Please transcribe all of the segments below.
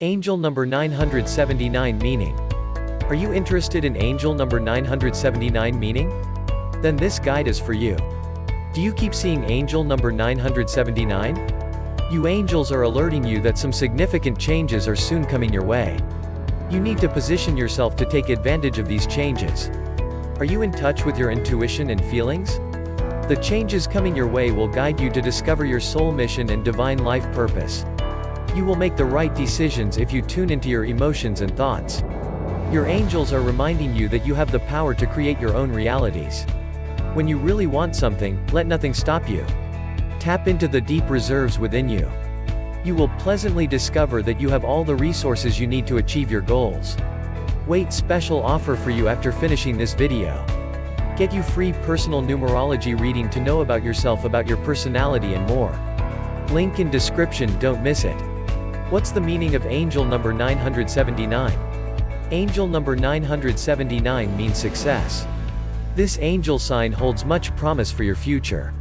Angel number 979 meaning. Are you interested in angel number 979 meaning? Then this guide is for you. Do you keep seeing angel number 979? You angels are alerting you that some significant changes are soon coming your way. You need to position yourself to take advantage of these changes. Are you in touch with your intuition and feelings? The changes coming your way will guide you to discover your soul mission and divine life purpose. You will make the right decisions if you tune into your emotions and thoughts. Your angels are reminding you that you have the power to create your own realities. When you really want something, let nothing stop you. Tap into the deep reserves within you. You will pleasantly discover that you have all the resources you need to achieve your goals. Wait, special offer for you after finishing this video. Get you free personal numerology reading to know about yourself, about your personality and more. Link in description, don't miss it. What's the meaning of angel number 979? Angel number 979 means success. This angel sign holds much promise for your future.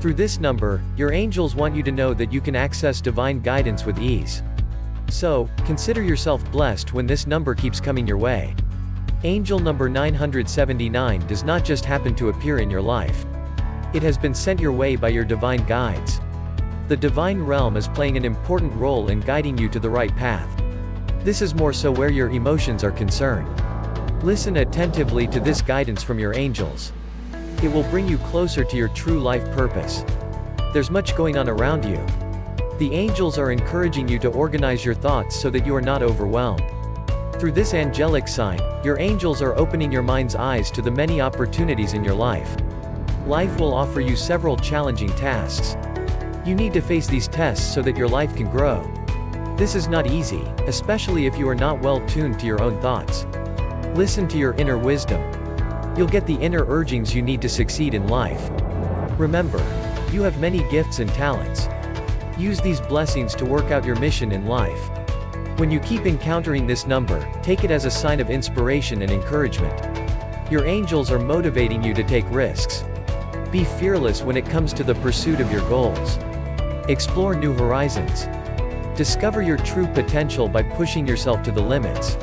Through this number, your angels want you to know that you can access divine guidance with ease. So, consider yourself blessed when this number keeps coming your way. Angel number 979 does not just happen to appear in your life. It has been sent your way by your divine guides. The divine realm is playing an important role in guiding you to the right path. This is more so where your emotions are concerned. Listen attentively to this guidance from your angels. It will bring you closer to your true life purpose. There's much going on around you. The angels are encouraging you to organize your thoughts so that you are not overwhelmed. Through this angelic sign, your angels are opening your mind's eyes to the many opportunities in your life. Life will offer you several challenging tasks. You need to face these tests so that your life can grow. This is not easy, especially if you are not well tuned to your own thoughts. Listen to your inner wisdom. You'll get the inner urgings you need to succeed in life. Remember, you have many gifts and talents. Use these blessings to work out your mission in life. When you keep encountering this number, take it as a sign of inspiration and encouragement. Your angels are motivating you to take risks. Be fearless when it comes to the pursuit of your goals. Explore new horizons. Discover your true potential by pushing yourself to the limits.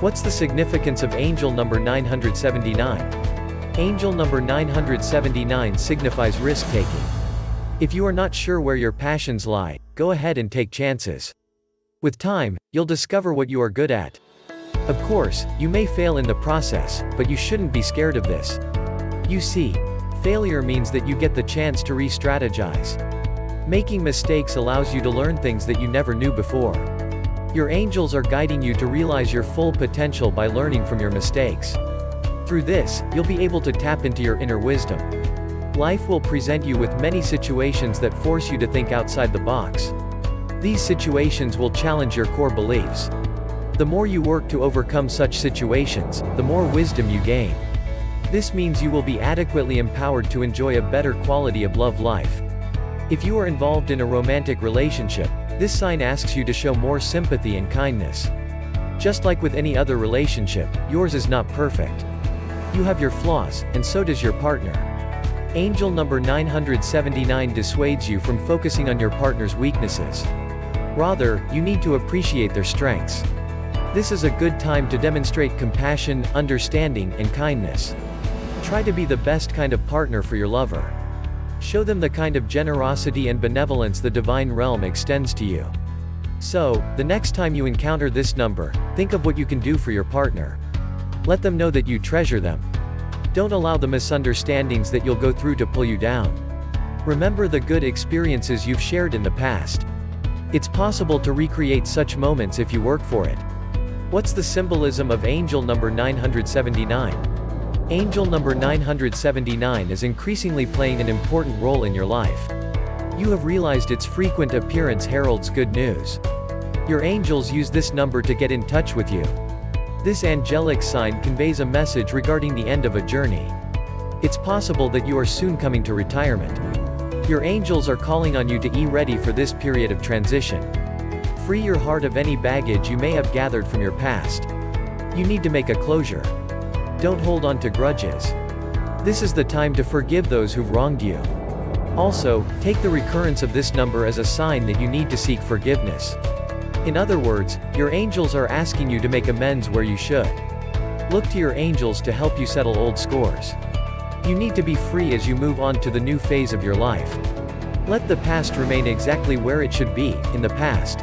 What's the significance of angel number 979? Angel number 979 signifies risk-taking. If you are not sure where your passions lie, go ahead and take chances. With time, you'll discover what you are good at. Of course, you may fail in the process, but you shouldn't be scared of this. You see, failure means that you get the chance to re-strategize. Making mistakes allows you to learn things that you never knew before. Your angels are guiding you to realize your full potential by learning from your mistakes. Through this, you'll be able to tap into your inner wisdom. Life will present you with many situations that force you to think outside the box. These situations will challenge your core beliefs. The more you work to overcome such situations, the more wisdom you gain. This means you will be adequately empowered to enjoy a better quality of love life. If you are involved in a romantic relationship, this sign asks you to show more sympathy and kindness. Just like with any other relationship, yours is not perfect. You have your flaws, and so does your partner. Angel number 979 dissuades you from focusing on your partner's weaknesses. Rather, you need to appreciate their strengths. This is a good time to demonstrate compassion, understanding, and kindness. Try to be the best kind of partner for your lover. Show them the kind of generosity and benevolence the divine realm extends to you. So, the next time you encounter this number, think of what you can do for your partner. Let them know that you treasure them. Don't allow the misunderstandings that you'll go through to pull you down. Remember the good experiences you've shared in the past. It's possible to recreate such moments if you work for it. What's the symbolism of angel number 979? Angel number 979 is increasingly playing an important role in your life. You have realized its frequent appearance heralds good news. Your angels use this number to get in touch with you. This angelic sign conveys a message regarding the end of a journey. It's possible that you are soon coming to retirement. Your angels are calling on you to be ready for this period of transition. Free your heart of any baggage you may have gathered from your past. You need to make a closure. Don't hold on to grudges. This is the time to forgive those who've wronged you. Also, take the recurrence of this number as a sign that you need to seek forgiveness. In other words, your angels are asking you to make amends where you should. Look to your angels to help you settle old scores. You need to be free as you move on to the new phase of your life. Let the past remain exactly where it should be, in the past.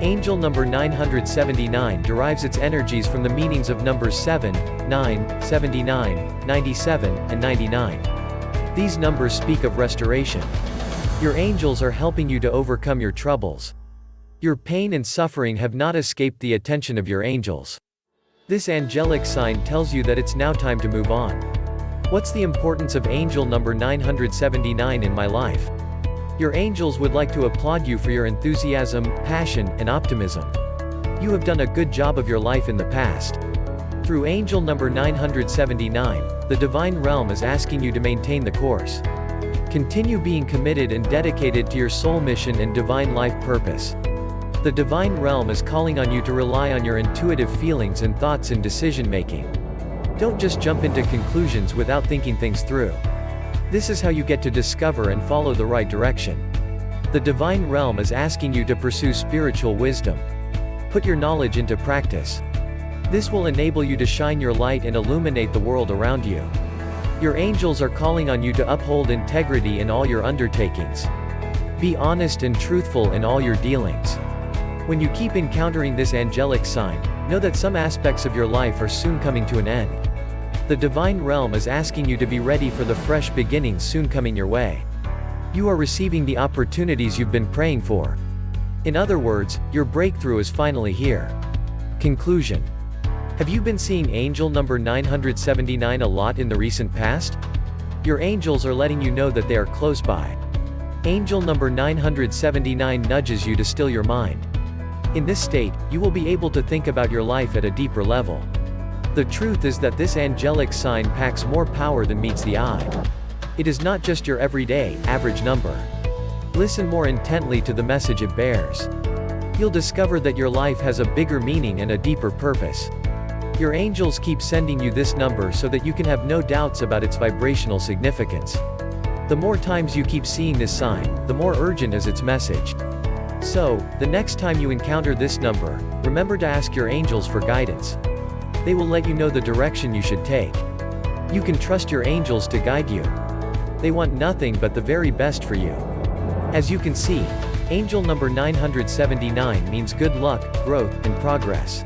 Angel number 979 derives its energies from the meanings of numbers 7, 9, 79, 97, and 99. These numbers speak of restoration. Your angels are helping you to overcome your troubles. Your pain and suffering have not escaped the attention of your angels. This angelic sign tells you that it's now time to move on. What's the importance of angel number 979 in my life? Your angels would like to applaud you for your enthusiasm, passion, and optimism. You have done a good job of your life in the past. Through angel number 979, the divine realm is asking you to maintain the course. Continue being committed and dedicated to your soul mission and divine life purpose. The divine realm is calling on you to rely on your intuitive feelings and thoughts in decision-making. Don't just jump into conclusions without thinking things through. This is how you get to discover and follow the right direction. The divine realm is asking you to pursue spiritual wisdom. Put your knowledge into practice. This will enable you to shine your light and illuminate the world around you. Your angels are calling on you to uphold integrity in all your undertakings. Be honest and truthful in all your dealings. When you keep encountering this angelic sign, know that some aspects of your life are soon coming to an end. The divine realm is asking you to be ready for the fresh beginnings soon coming your way. You are receiving the opportunities you've been praying for. In other words, your breakthrough is finally here. Conclusion. Have you been seeing angel number 979 a lot in the recent past? Your angels are letting you know that they are close by. Angel number 979 nudges you to still your mind. In this state, you will be able to think about your life at a deeper level. The truth is that this angelic sign packs more power than meets the eye. It is not just your everyday, average number. Listen more intently to the message it bears. You'll discover that your life has a bigger meaning and a deeper purpose. Your angels keep sending you this number so that you can have no doubts about its vibrational significance. The more times you keep seeing this sign, the more urgent is its message. So, the next time you encounter this number, remember to ask your angels for guidance. They will let you know the direction you should take. You can trust your angels to guide you. They want nothing but the very best for you. As you can see, angel number 979 means good luck, growth, and progress.